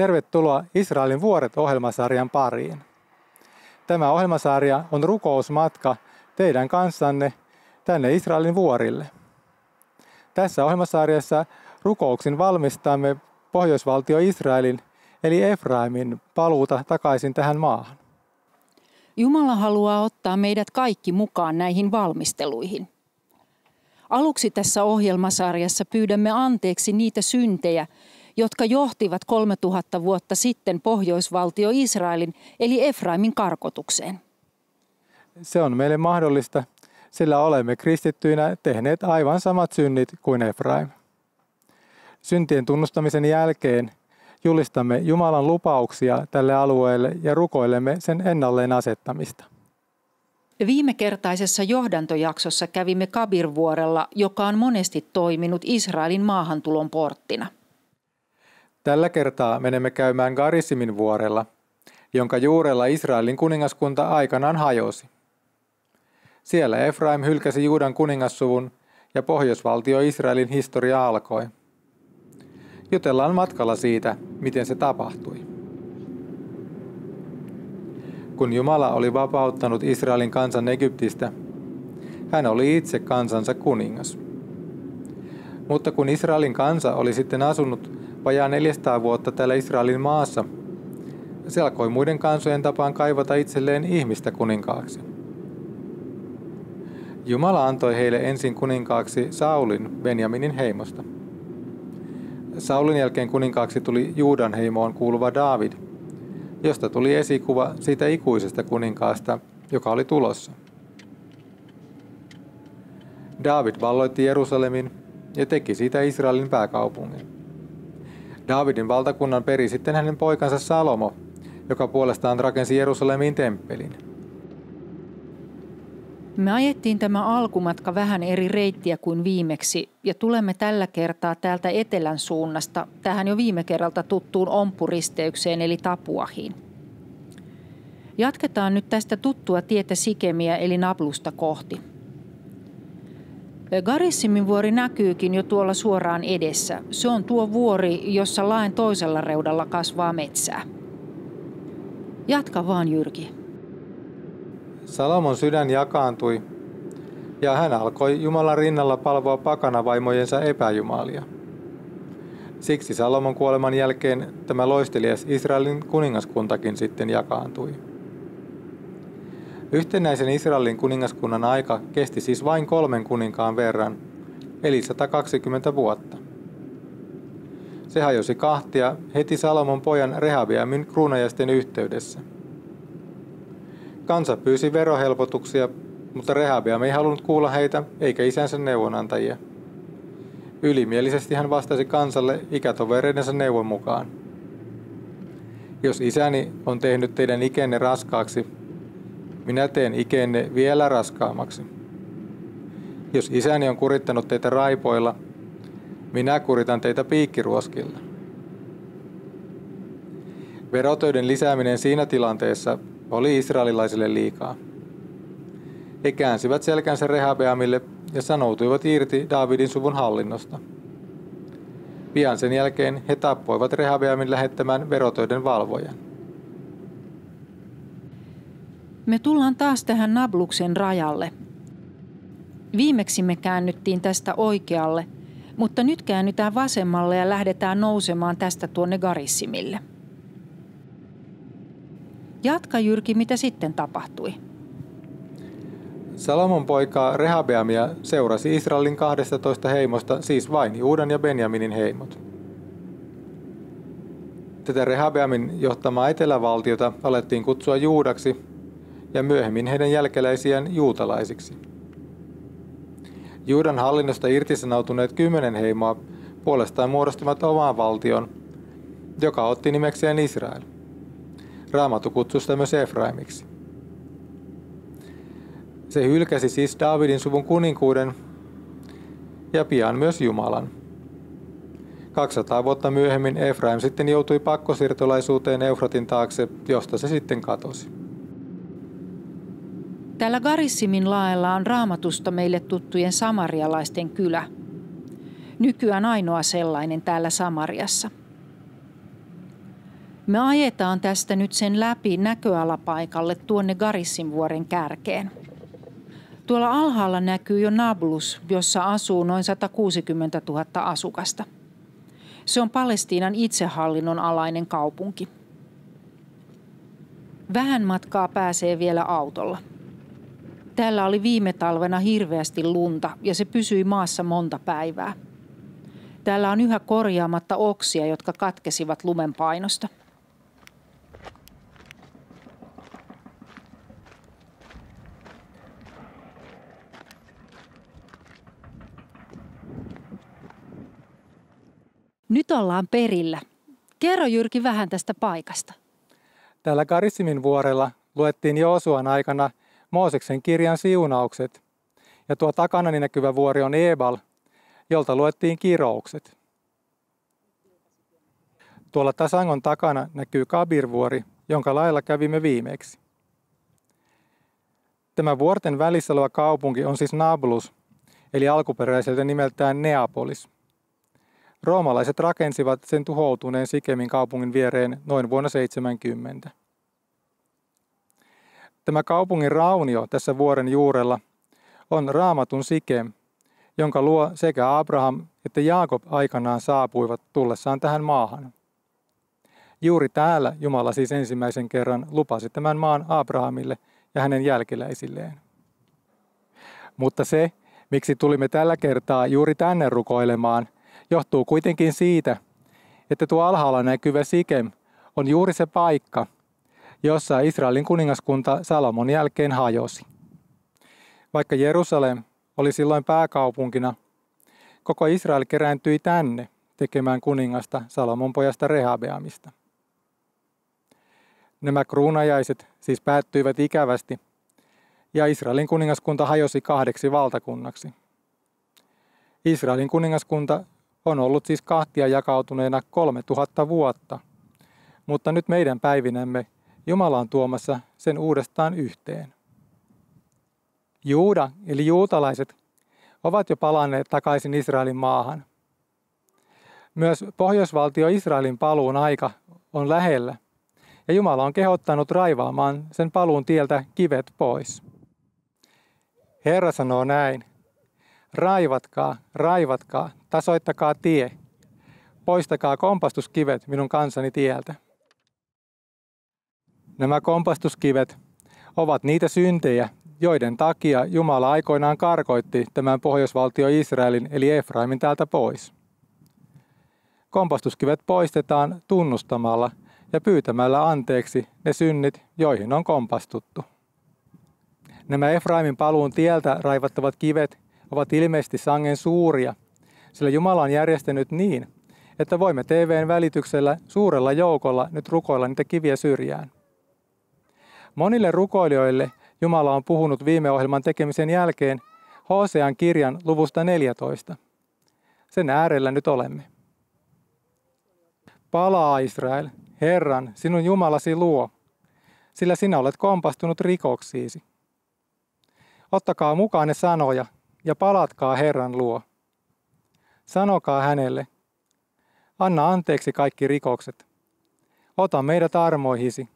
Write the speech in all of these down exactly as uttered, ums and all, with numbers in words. Tervetuloa Israelin vuoret ohjelmasarjan pariin. Tämä ohjelmasarja on rukousmatka teidän kanssanne tänne Israelin vuorille. Tässä ohjelmasarjassa rukouksin valmistamme pohjoisvaltio Israelin eli Efraimin paluuta takaisin tähän maahan. Jumala haluaa ottaa meidät kaikki mukaan näihin valmisteluihin. Aluksi tässä ohjelmasarjassa pyydämme anteeksi niitä syntejä, jotka johtivat kolmetuhatta vuotta sitten pohjoisvaltio Israelin eli Efraimin karkotukseen. Se on meille mahdollista, sillä olemme kristittyinä tehneet aivan samat synnit kuin Efraim. Syntien tunnustamisen jälkeen julistamme Jumalan lupauksia tälle alueelle ja rukoilemme sen ennalleen asettamista. Viimekertaisessa johdantojaksossa kävimme Kabirvuorella, joka on monesti toiminut Israelin maahantulon porttina. Tällä kertaa menemme käymään Garisimin vuorella, jonka juurella Israelin kuningaskunta aikanaan hajosi. Siellä Efraim hylkäsi Juudan kuningassuvun ja pohjoisvaltio Israelin historia alkoi. Jutellaan matkalla siitä, miten se tapahtui. Kun Jumala oli vapauttanut Israelin kansan Egyptistä, hän oli itse kansansa kuningas. Mutta kun Israelin kansa oli sitten asunut vajaa neljäsataa vuotta täällä Israelin maassa, se alkoi muiden kansojen tapaan kaivata itselleen ihmistä kuninkaaksi. Jumala antoi heille ensin kuninkaaksi Saulin Benjaminin heimosta. Saulin jälkeen kuninkaaksi tuli Juudan heimoon kuuluva Daavid, josta tuli esikuva siitä ikuisesta kuninkaasta, joka oli tulossa. Daavid valloitti Jerusalemin ja teki siitä Israelin pääkaupungin. Daavidin valtakunnan peri sitten hänen poikansa Salomo, joka puolestaan rakensi Jerusalemiin temppelin. Me ajettiin tämä alkumatka vähän eri reittiä kuin viimeksi ja tulemme tällä kertaa täältä etelän suunnasta tähän jo viime kerralta tuttuun ompuristeykseen eli Tapuahiin. Jatketaan nyt tästä tuttua tietä Sikemiä eli Nablusta kohti. Garisimin vuori näkyykin jo tuolla suoraan edessä. Se on tuo vuori, jossa laen toisella reudalla kasvaa metsää. Jatka vaan, Jyrki. Salomon sydän jakaantui, ja hän alkoi Jumalan rinnalla palvoa pakanavaimojensa epäjumalia. Siksi Salomon kuoleman jälkeen tämä loistelias Israelin kuningaskuntakin sitten jakaantui. Yhtenäisen Israelin kuningaskunnan aika kesti siis vain kolmen kuninkaan verran, eli sata kaksikymmentä vuotta. Se hajosi kahtia heti Salomon pojan Rehabeamin kruunajaisten yhteydessä. Kansa pyysi verohelpotuksia, mutta Rehabeam ei halunnut kuulla heitä eikä isänsä neuvonantajia. Ylimielisesti hän vastasi kansalle ikätovereidensa neuvon mukaan. Jos isäni on tehnyt teidän ikenne raskaaksi, minä teen ikenne vielä raskaammaksi. Jos isäni on kurittanut teitä raipoilla, minä kuritan teitä piikkiruoskilla. Verotöiden lisääminen siinä tilanteessa oli israelilaisille liikaa. He käänsivät selkänsä Rehabeamille ja sanoutuivat irti Daavidin suvun hallinnosta. Pian sen jälkeen he tappoivat Rehabeamin lähettämän verotöiden valvojan. Me tullaan taas tähän Nabluksen rajalle. Viimeksi me käännyttiin tästä oikealle, mutta nyt käännytään vasemmalle ja lähdetään nousemaan tästä tuonne Garisimille. Jatka, Jyrki, mitä sitten tapahtui? Salomon poikaa Rehabeamia seurasi Israelin kahdestatoista heimosta, siis vain Juudan ja Benjaminin heimot. Tätä Rehabeamin johtamaa etelävaltiota alettiin kutsua Juudaksi ja myöhemmin heidän jälkeläisiään juutalaisiksi. Juudan hallinnosta irtisanoutuneet kymmenen heimoa puolestaan muodostivat oman valtion, joka otti nimekseen Israel. Raamattu kutsuu sitä myös Efraimiksi. Se hylkäsi siis Daavidin suvun kuninkuuden ja pian myös Jumalan. kaksisataa vuotta myöhemmin Efraim sitten joutui pakkosiirtolaisuuteen Eufratin taakse, josta se sitten katosi. Täällä Garisimin laella on Raamatusta meille tuttujen samarialaisten kylä. Nykyään ainoa sellainen täällä Samariassa. Me ajetaan tästä nyt sen läpi näköalapaikalle tuonne Garisimvuoren kärkeen. Tuolla alhaalla näkyy jo Nablus, jossa asuu noin sata kuusikymmentätuhatta asukasta. Se on Palestiinan itsehallinnon alainen kaupunki. Vähän matkaa pääsee vielä autolla. Täällä oli viime talvena hirveästi lunta ja se pysyi maassa monta päivää. Täällä on yhä korjaamatta oksia, jotka katkesivat lumen painosta. Nyt ollaan perillä. Kerro Jyrki vähän tästä paikasta. Täällä Garisimin vuorella luettiin Joosuan aikana Mooseksen kirjan siunaukset. Ja tuo takanani näkyvä vuori on Ebal, jolta luettiin kiroukset. Tuolla tasangon takana näkyy Kabirvuori, jonka lailla kävimme viimeksi. Tämä vuorten välissä oleva kaupunki on siis Nablus, eli alkuperäiseltä nimeltään Neapolis. Roomalaiset rakensivat sen tuhoutuneen Sikemin kaupungin viereen noin vuonna seitsemänkymmentä. Tämä kaupungin raunio tässä vuoren juurella on Raamatun Sikem, jonka luo sekä Abraham että Jaakob aikanaan saapuivat tullessaan tähän maahan. Juuri täällä Jumala siis ensimmäisen kerran lupasi tämän maan Abrahamille ja hänen jälkeläisilleen. Mutta se, miksi tulimme tällä kertaa juuri tänne rukoilemaan, johtuu kuitenkin siitä, että tuo alhaalla näkyvä Sikem on juuri se paikka, jossa Israelin kuningaskunta Salomon jälkeen hajosi. Vaikka Jerusalem oli silloin pääkaupunkina, koko Israel kerääntyi tänne tekemään kuningasta Salomon pojasta Rehabeamista. Nämä kruunajaiset siis päättyivät ikävästi, ja Israelin kuningaskunta hajosi kahdeksi valtakunnaksi. Israelin kuningaskunta on ollut siis kahtia jakautuneena kolmetuhatta vuotta, mutta nyt meidän päivinämme Jumala on tuomassa sen uudestaan yhteen. Juuda eli juutalaiset ovat jo palanneet takaisin Israelin maahan. Myös pohjoisvaltio Israelin paluun aika on lähellä, ja Jumala on kehottanut raivaamaan sen paluun tieltä kivet pois. Herra sanoo näin: raivatkaa, raivatkaa, tasoittakaa tie, poistakaa kompastuskivet minun kansani tieltä. Nämä kompastuskivet ovat niitä syntejä, joiden takia Jumala aikoinaan karkoitti tämän pohjoisvaltio Israelin eli Efraimin täältä pois. Kompastuskivet poistetaan tunnustamalla ja pyytämällä anteeksi ne synnit, joihin on kompastuttu. Nämä Efraimin paluun tieltä raivattavat kivet ovat ilmeisesti sangen suuria, sillä Jumala on järjestänyt niin, että voimme T V:n välityksellä suurella joukolla nyt rukoilla niitä kiviä syrjään. Monille rukoilijoille Jumala on puhunut viime ohjelman tekemisen jälkeen Hosean kirjan luvusta neljätoista. Sen äärellä nyt olemme. Palaa Israel, Herran, sinun Jumalasi luo, sillä sinä olet kompastunut rikoksiisi. Ottakaa mukaan ne sanoja ja palatkaa Herran luo. Sanokaa hänelle: anna anteeksi kaikki rikokset. Ota meidät armoihisi,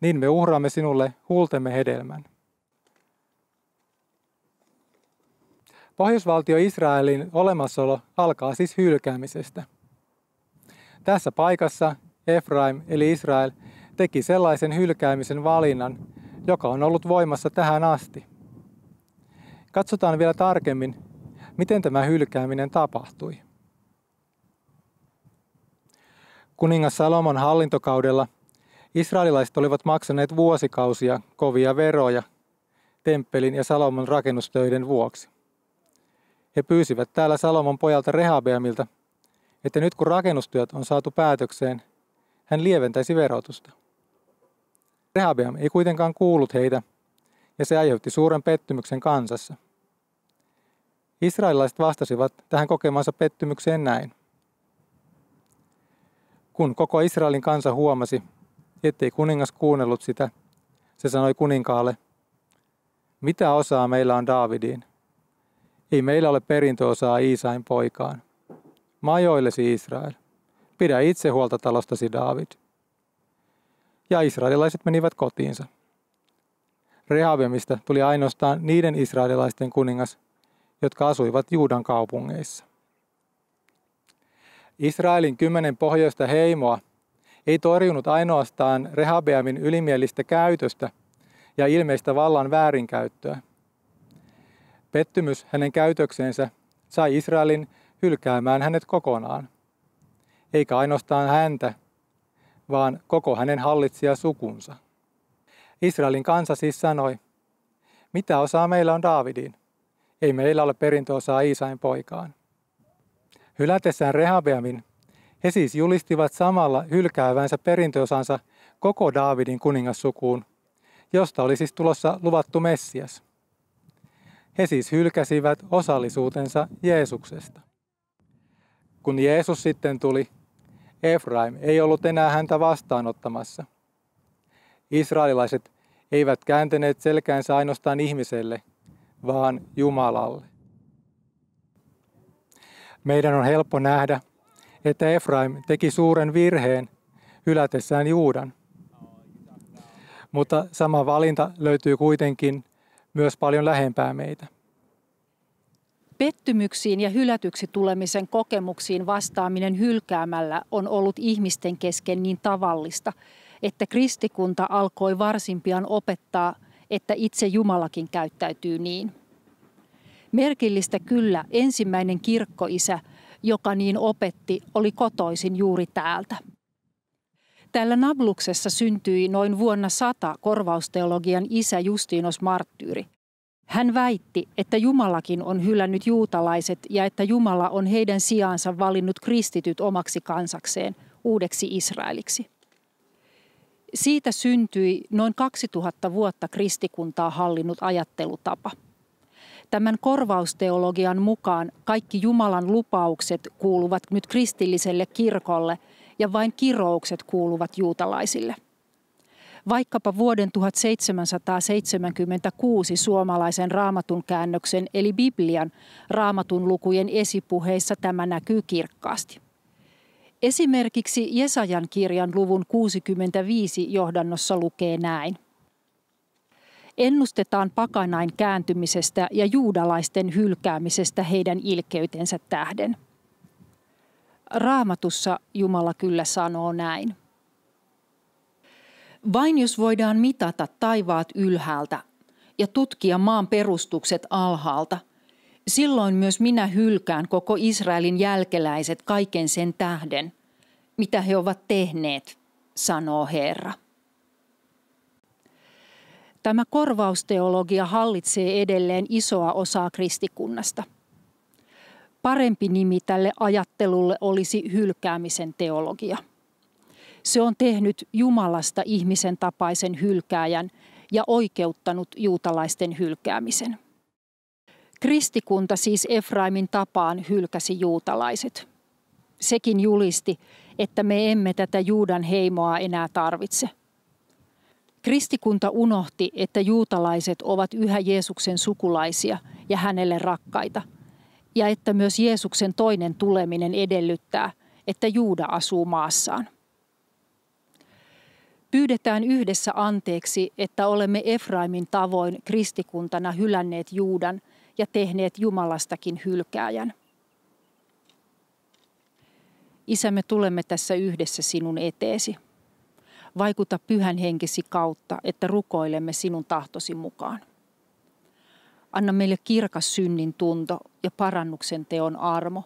niin me uhraamme sinulle huultemme hedelmän. Pohjoisvaltio Israelin olemassaolo alkaa siis hylkäämisestä. Tässä paikassa Efraim eli Israel teki sellaisen hylkäämisen valinnan, joka on ollut voimassa tähän asti. Katsotaan vielä tarkemmin, miten tämä hylkääminen tapahtui. Kuningas Salomon hallintokaudella israelilaiset olivat maksaneet vuosikausia kovia veroja temppelin ja Salomon rakennustöiden vuoksi. He pyysivät täällä Salomon pojalta Rehabeamilta, että nyt kun rakennustyöt on saatu päätökseen, hän lieventäisi verotusta. Rehabeam ei kuitenkaan kuullut heitä, ja se aiheutti suuren pettymyksen kansassa. Israelilaiset vastasivat tähän kokemansa pettymykseen näin: kun koko Israelin kansa huomasi, ettei kuningas kuunnellut sitä, se sanoi kuninkaalle: mitä osaa meillä on Daavidiin? Ei meillä ole perintöosaa Iisain poikaan. Majoillesi Israel, pidä itse huolta talostasi Daavid. ja israelilaiset menivät kotiinsa. Rehabeamista tuli ainoastaan niiden israelilaisten kuningas, jotka asuivat Juudan kaupungeissa. Israelin kymmenen pohjoista heimoa ei torjunut ainoastaan Rehabeamin ylimielistä käytöstä ja ilmeistä vallan väärinkäyttöä. Pettymys hänen käytökseensä sai Israelin hylkäämään hänet kokonaan. Eikä ainoastaan häntä, vaan koko hänen hallitsijasukunsa. Israelin kansa siis sanoi, mitä osaa meillä on Daavidiin? Ei meillä ole perintöosaa Iisain poikaan. Hylätessään Rehabeamin, he siis julistivat samalla hylkäävänsä perintöosansa koko Daavidin kuningassukuun, josta oli siis tulossa luvattu Messias. He siis hylkäsivät osallisuutensa Jeesuksesta. Kun Jeesus sitten tuli, Efraim ei ollut enää häntä vastaanottamassa. Israelilaiset eivät kääntäneet selkäänsä ainoastaan ihmiselle, vaan Jumalalle. Meidän on helppo nähdä, että Efraim teki suuren virheen hylätessään Juudan. Mutta sama valinta löytyy kuitenkin myös paljon lähempää meitä. Pettymyksiin ja hylätyksi tulemisen kokemuksiin vastaaminen hylkäämällä on ollut ihmisten kesken niin tavallista, että kristikunta alkoi varsin pian opettaa, että itse Jumalakin käyttäytyy niin. Merkillistä kyllä ensimmäinen kirkkoisä, joka niin opetti, oli kotoisin juuri täältä. Täällä Nabluksessa syntyi noin vuonna sata korvausteologian isä Justinos Marttyyri. Hän väitti, että Jumalakin on hylännyt juutalaiset ja että Jumala on heidän sijaansa valinnut kristityt omaksi kansakseen, uudeksi Israeliksi. Siitä syntyi noin kaksituhatta vuotta kristikuntaa hallinnut ajattelutapa. Tämän korvausteologian mukaan kaikki Jumalan lupaukset kuuluvat nyt kristilliselle kirkolle ja vain kiroukset kuuluvat juutalaisille. Vaikkapa vuoden tuhatseitsemänsataaseitsemänkymmentäkuusi suomalaisen raamatun käännöksen eli Biblian raamatun lukujen esipuheissa tämä näkyy kirkkaasti. Esimerkiksi Jesajan kirjan luvun kuusikymmentäviisi johdannossa lukee näin. Ennustetaan pakanain kääntymisestä ja juudalaisten hylkäämisestä heidän ilkeytensä tähden. Raamatussa Jumala kyllä sanoo näin. Vain jos voidaan mitata taivaat ylhäältä ja tutkia maan perustukset alhaalta, silloin myös minä hylkään koko Israelin jälkeläiset kaiken sen tähden, mitä he ovat tehneet, sanoo Herra. Tämä korvausteologia hallitsee edelleen isoa osaa kristikunnasta. Parempi nimi tälle ajattelulle olisi hylkäämisen teologia. Se on tehnyt Jumalasta ihmisen tapaisen hylkääjän ja oikeuttanut juutalaisten hylkäämisen. Kristikunta siis Efraimin tapaan hylkäsi juutalaiset. Sekin julisti, että me emme tätä Juudan heimoa enää tarvitse. Kristikunta unohti, että juutalaiset ovat yhä Jeesuksen sukulaisia ja hänelle rakkaita, ja että myös Jeesuksen toinen tuleminen edellyttää, että Juuda asuu maassaan. Pyydetään yhdessä anteeksi, että olemme Efraimin tavoin kristikuntana hylänneet Juudan ja tehneet Jumalastakin hylkääjän. Isä, me tulemme tässä yhdessä sinun eteesi. Vaikuta pyhän henkesi kautta, että rukoilemme sinun tahtosi mukaan. Anna meille kirkas synnin tunto ja parannuksen teon armo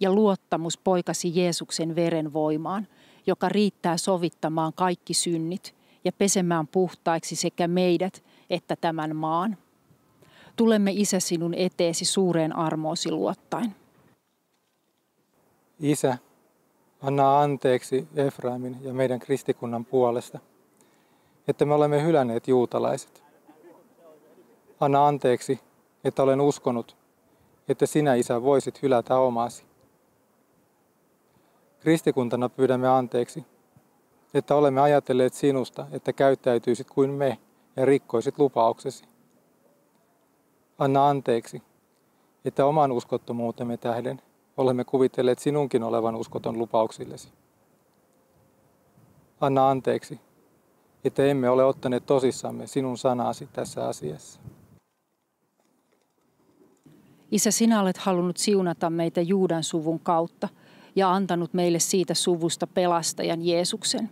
ja luottamus poikasi Jeesuksen veren voimaan, joka riittää sovittamaan kaikki synnit ja pesemään puhtaiksi sekä meidät että tämän maan. Tulemme Isä sinun eteesi suureen armoosi luottaen. Isä, anna anteeksi Efraimin ja meidän kristikunnan puolesta, että me olemme hylänneet juutalaiset. Anna anteeksi, että olen uskonut, että sinä, Isä, voisit hylätä omasi. Kristikuntana pyydämme anteeksi, että olemme ajatelleet sinusta, että käyttäytyisit kuin me ja rikkoisit lupauksesi. Anna anteeksi, että oman uskottomuutemme tähden olemme kuvitelleet sinunkin olevan uskoton lupauksillesi. Anna anteeksi, että emme ole ottaneet tosissamme sinun sanasi tässä asiassa. Isä, sinä olet halunnut siunata meitä Juudan suvun kautta ja antanut meille siitä suvusta pelastajan Jeesuksen.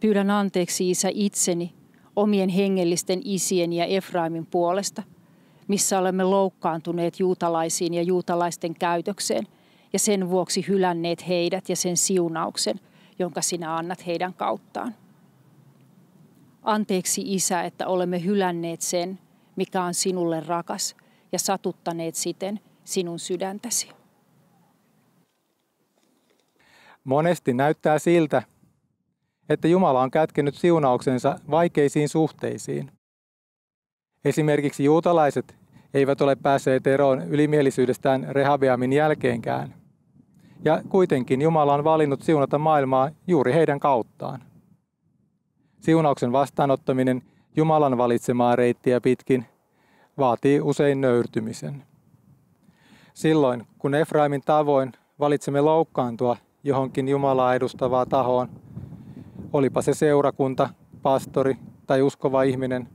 Pyydän anteeksi, Isä, itseni, omien hengellisten isien ja Efraimin puolesta, missä olemme loukkaantuneet juutalaisiin ja juutalaisten käytökseen ja sen vuoksi hylänneet heidät ja sen siunauksen, jonka sinä annat heidän kauttaan. Anteeksi, Isä, että olemme hylänneet sen, mikä on sinulle rakas, ja satuttaneet siten sinun sydäntäsi. Monesti näyttää siltä, että Jumala on kätkenyt siunauksensa vaikeisiin suhteisiin. Esimerkiksi juutalaiset eivät ole päässeet eroon ylimielisyydestään Rehabeamin jälkeenkään. Ja kuitenkin Jumala on valinnut siunata maailmaa juuri heidän kauttaan. Siunauksen vastaanottaminen Jumalan valitsemaa reittiä pitkin vaatii usein nöyrtymisen. Silloin, kun Efraimin tavoin valitsemme loukkaantua johonkin Jumalaa edustavaa tahoon, olipa se seurakunta, pastori tai uskova ihminen,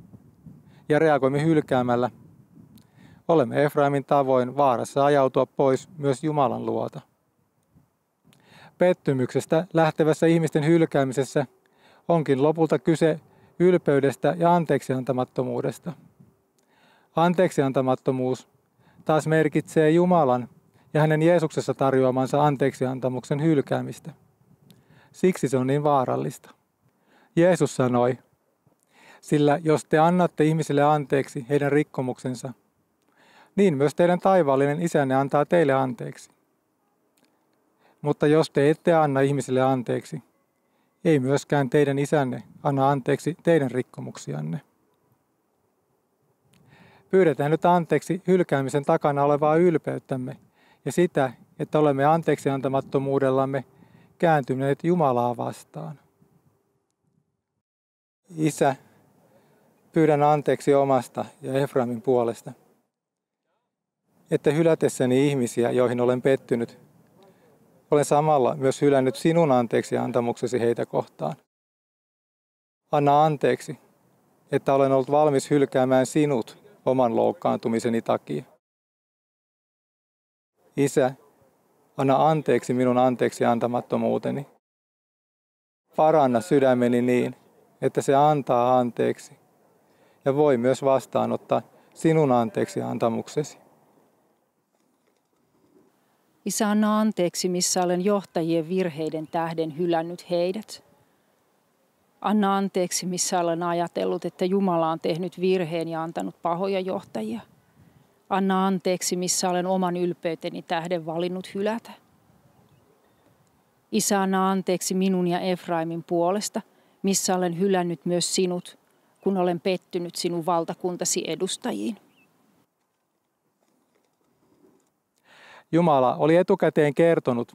ja reagoimme hylkäämällä, olemme Efraimin tavoin vaarassa ajautua pois myös Jumalan luota. Pettymyksestä lähtevässä ihmisten hylkäämisessä onkin lopulta kyse ylpeydestä ja anteeksiantamattomuudesta. Anteeksiantamattomuus taas merkitsee Jumalan ja hänen Jeesuksessa tarjoamansa anteeksiantamuksen hylkäämistä. Siksi se on niin vaarallista. Jeesus sanoi, sillä jos te annatte ihmisille anteeksi heidän rikkomuksensa, niin myös teidän taivaallinen isänne antaa teille anteeksi. Mutta jos te ette anna ihmisille anteeksi, ei myöskään teidän isänne anna anteeksi teidän rikkomuksianne. Pyydetään nyt anteeksi hylkäämisen takana olevaa ylpeyttämme ja sitä, että olemme anteeksiantamattomuudellamme kääntyneet Jumalaa vastaan. Isä, pyydän anteeksi omasta ja Efraimin puolesta, että hylätessäni ihmisiä, joihin olen pettynyt, olen samalla myös hylännyt sinun anteeksiantamuksesi heitä kohtaan. Anna anteeksi, että olen ollut valmis hylkäämään sinut oman loukkaantumiseni takia. Isä, anna anteeksi minun anteeksiantamattomuuteni. Paranna sydämeni niin, että se antaa anteeksi ja voi myös vastaanottaa sinun anteeksiantamuksesi. Isä, anna anteeksi, missä olen johtajien virheiden tähden hylännyt heidät. Anna anteeksi, missä olen ajatellut, että Jumala on tehnyt virheen ja antanut pahoja johtajia. Anna anteeksi, missä olen oman ylpeyteni tähden valinnut hylätä. Isä, anna anteeksi minun ja Efraimin puolesta, missä olen hylännyt myös sinut, kun olen pettynyt sinun valtakuntasi edustajiin. Jumala oli etukäteen kertonut,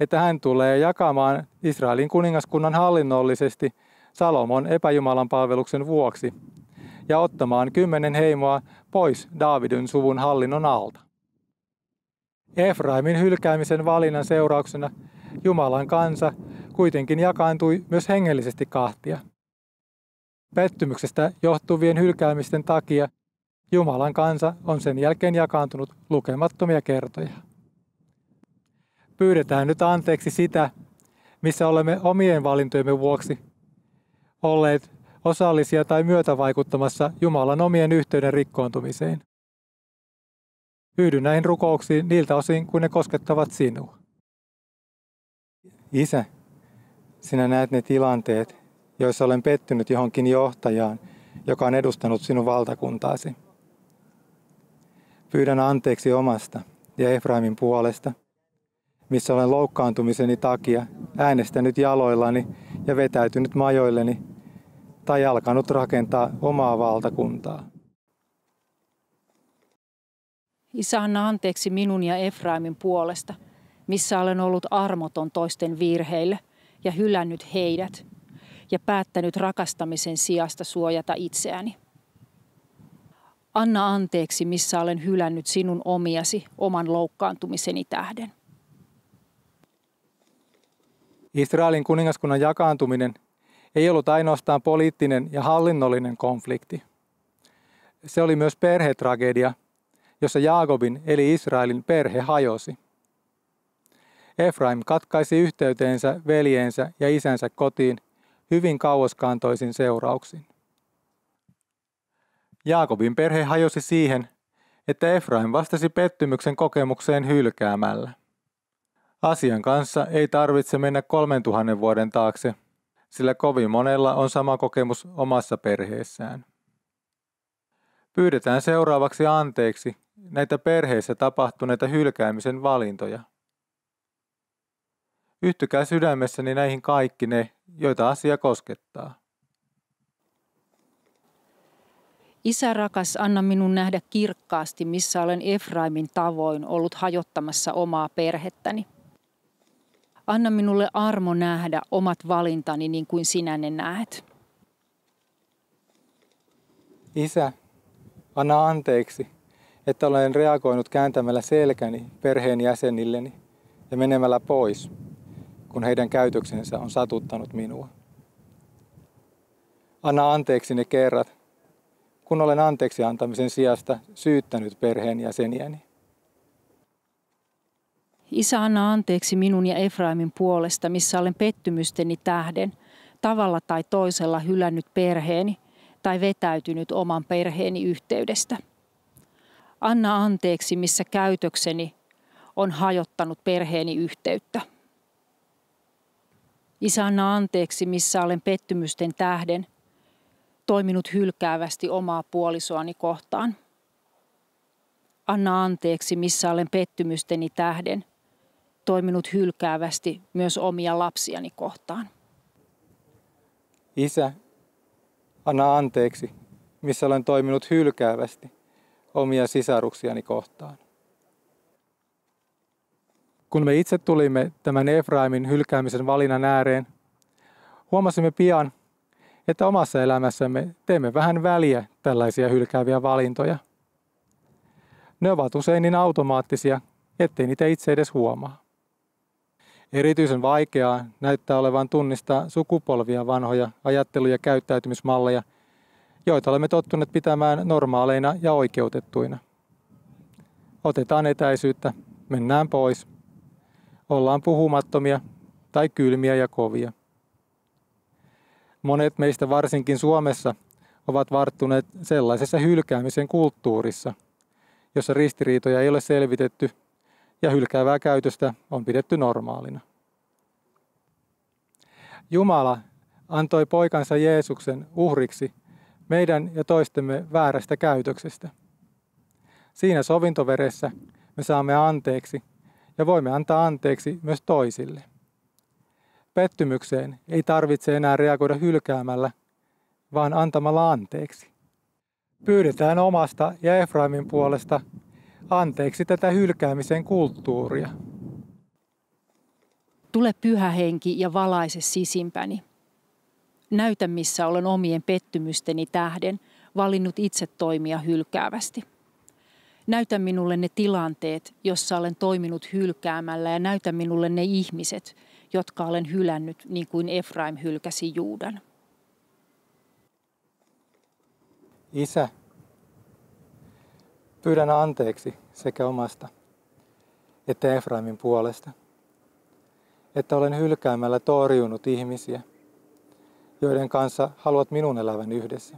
että hän tulee jakamaan Israelin kuningaskunnan hallinnollisesti Salomon epäjumalan palveluksen vuoksi ja ottamaan kymmenen heimoa pois Daavidin suvun hallinnon alta. Efraimin hylkäämisen valinnan seurauksena Jumalan kansa kuitenkin jakaantui myös hengellisesti kahtia. Pettymyksestä johtuvien hylkäämisten takia Jumalan kansa on sen jälkeen jakaantunut lukemattomia kertoja. Pyydetään nyt anteeksi sitä, missä olemme omien valintojemme vuoksi olleet osallisia tai myötävaikuttamassa Jumalan omien yhteyden rikkoontumiseen. Yhdyn näihin rukouksiin niiltä osin, kun ne koskettavat sinua. Isä, sinä näet ne tilanteet, joissa olen pettynyt johonkin johtajaan, joka on edustanut sinun valtakuntaasi. Pyydän anteeksi omasta ja Efraimin puolesta, missä olen loukkaantumiseni takia äänestänyt jaloillani ja vetäytynyt majoilleni tai alkanut rakentaa omaa valtakuntaa. Isä, anna anteeksi minun ja Efraimin puolesta, missä olen ollut armoton toisten virheille ja hylännyt heidät ja päättänyt rakastamisen sijasta suojata itseäni. Anna anteeksi, missä olen hylännyt sinun omiasi oman loukkaantumiseni tähden. Israelin kuningaskunnan jakaantuminen ei ollut ainoastaan poliittinen ja hallinnollinen konflikti. Se oli myös perhetragedia, jossa Jaakobin eli Israelin perhe hajosi. Efraim katkaisi yhteyteensä veljeensä ja isänsä kotiin hyvin kauaskantoisin seurauksin. Jaakobin perhe hajosi siihen, että Efraim vastasi pettymyksen kokemukseen hylkäämällä. Asian kanssa ei tarvitse mennä kolmentuhannen vuoden taakse, sillä kovin monella on sama kokemus omassa perheessään. Pyydetään seuraavaksi anteeksi näitä perheissä tapahtuneita hylkäämisen valintoja. Yhtykää sydämessäni näihin kaikki ne, joita asia koskettaa. Isä rakas, anna minun nähdä kirkkaasti, missä olen Efraimin tavoin ollut hajottamassa omaa perhettäni. Anna minulle armo nähdä omat valintani niin kuin sinä ne näet. Isä, anna anteeksi, että olen reagoinut kääntämällä selkäni perheen jäsenilleni ja menemällä pois, kun heidän käytöksensä on satuttanut minua. Anna anteeksi ne kerrat, kun olen anteeksi antamisen sijasta syyttänyt perheen jäseniäni. Isä, anna anteeksi minun ja Efraimin puolesta, missä olen pettymysteni tähden, tavalla tai toisella hylännyt perheeni tai vetäytynyt oman perheeni yhteydestä. Anna anteeksi, missä käytökseni on hajottanut perheeni yhteyttä. Isä, anna anteeksi, missä olen pettymysten tähden toiminut hylkäävästi omaa puolisoani kohtaan. Anna anteeksi, missä olen pettymysteni tähden toiminut hylkäävästi myös omia lapsiani kohtaan. Isä, anna anteeksi, missä olen toiminut hylkäävästi omia sisaruksiani kohtaan. Kun me itse tulimme tämän Efraimin hylkäämisen valinnan ääreen, huomasimme pian, että omassa elämässämme teemme vähän väliä tällaisia hylkääviä valintoja. Ne ovat usein niin automaattisia, ettei niitä itse edes huomaa. Erityisen vaikeaa näyttää olevan tunnistaa sukupolvia vanhoja ajattelu- ja käyttäytymismalleja, joita olemme tottuneet pitämään normaaleina ja oikeutettuina. Otetaan etäisyyttä, mennään pois, ollaan puhumattomia tai kylmiä ja kovia. Monet meistä varsinkin Suomessa ovat varttuneet sellaisessa hylkäämisen kulttuurissa, jossa ristiriitoja ei ole selvitetty ja hylkäävää käytöstä on pidetty normaalina. Jumala antoi poikansa Jeesuksen uhriksi meidän ja toistemme väärästä käytöksestä. Siinä sovintoveressä me saamme anteeksi ja voimme antaa anteeksi myös toisille. Pettymykseen ei tarvitse enää reagoida hylkäämällä, vaan antamalla anteeksi. Pyydetään omasta ja Efraimin puolesta anteeksi tätä hylkäämisen kulttuuria. Tule Pyhä Henki ja valaise sisimpäni. Näytä, missä olen omien pettymysteni tähden valinnut itse toimia hylkäävästi. Näytä minulle ne tilanteet, jossa olen toiminut hylkäämällä, ja näytä minulle ne ihmiset, jotka olen hylännyt niin kuin Efraim hylkäsi Juudan. Isä, pyydän anteeksi sekä omasta että Efraimin puolesta, että olen hylkäämällä torjunut ihmisiä, joiden kanssa haluat minun elävän yhdessä.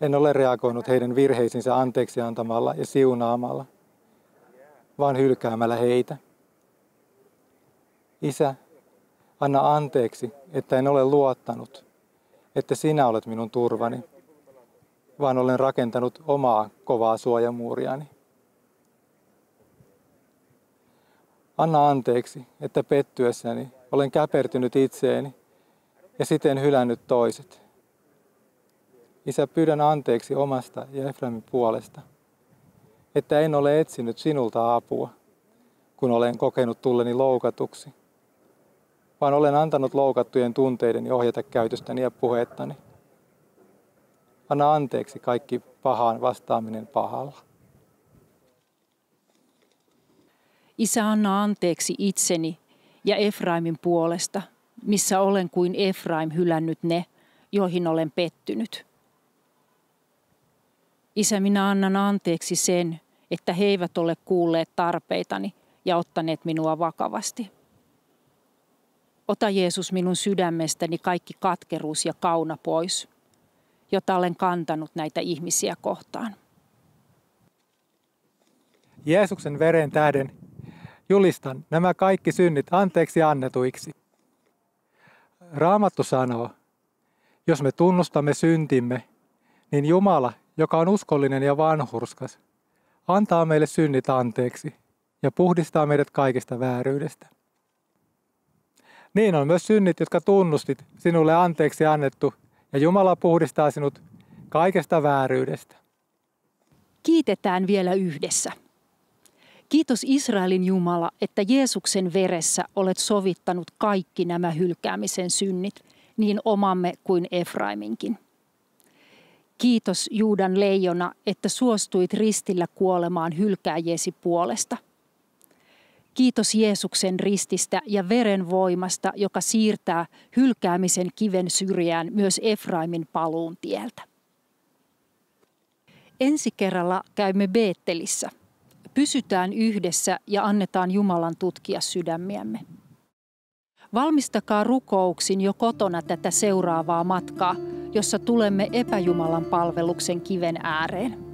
En ole reagoinut heidän virheisinsä anteeksi antamalla ja siunaamalla, vaan hylkäämällä heitä. Isä, anna anteeksi, että en ole luottanut, että sinä olet minun turvani, vaan olen rakentanut omaa kovaa suojamuuriani. Anna anteeksi, että pettyessäni olen käpertynyt itseeni ja siten hylännyt toiset. Isä, pyydän anteeksi omasta ja Efraimin puolesta, että en ole etsinyt sinulta apua, kun olen kokenut tulleni loukatuksi, vaan olen antanut loukattujen tunteideni ohjata käytöstäni ja puhettani. Anna anteeksi kaikki pahaan vastaaminen pahalla. Isä, anna anteeksi itseni ja Efraimin puolesta, missä olen kuin Efraim hylännyt ne, joihin olen pettynyt. Isä, minä annan anteeksi sen, että he eivät ole kuulleet tarpeitani ja ottaneet minua vakavasti. Ota Jeesus minun sydämestäni kaikki katkeruus ja kauna pois, jota olen kantanut näitä ihmisiä kohtaan. Jeesuksen veren tähden julistan nämä kaikki synnit anteeksi annetuiksi. Raamattu sanoo, jos me tunnustamme syntimme, niin Jumala, joka on uskollinen ja vanhurskas, antaa meille synnit anteeksi ja puhdistaa meidät kaikesta vääryydestä. Niin on myös synnit, jotka tunnustit, sinulle anteeksi annettu, ja Jumala puhdistaa sinut kaikesta vääryydestä. Kiitetään vielä yhdessä. Kiitos Israelin Jumala, että Jeesuksen veressä olet sovittanut kaikki nämä hylkäämisen synnit, niin omamme kuin Efraiminkin. Kiitos Juudan leijona, että suostuit ristillä kuolemaan hylkääjesi puolesta. Kiitos Jeesuksen rististä ja veren voimasta, joka siirtää hylkäämisen kiven syrjään myös Efraimin paluun tieltä. Ensi kerralla käymme Bethelissä. Pysytään yhdessä ja annetaan Jumalan tutkia sydämiämme. Valmistakaa rukouksin jo kotona tätä seuraavaa matkaa, jossa tulemme epäjumalan palveluksen kiven ääreen.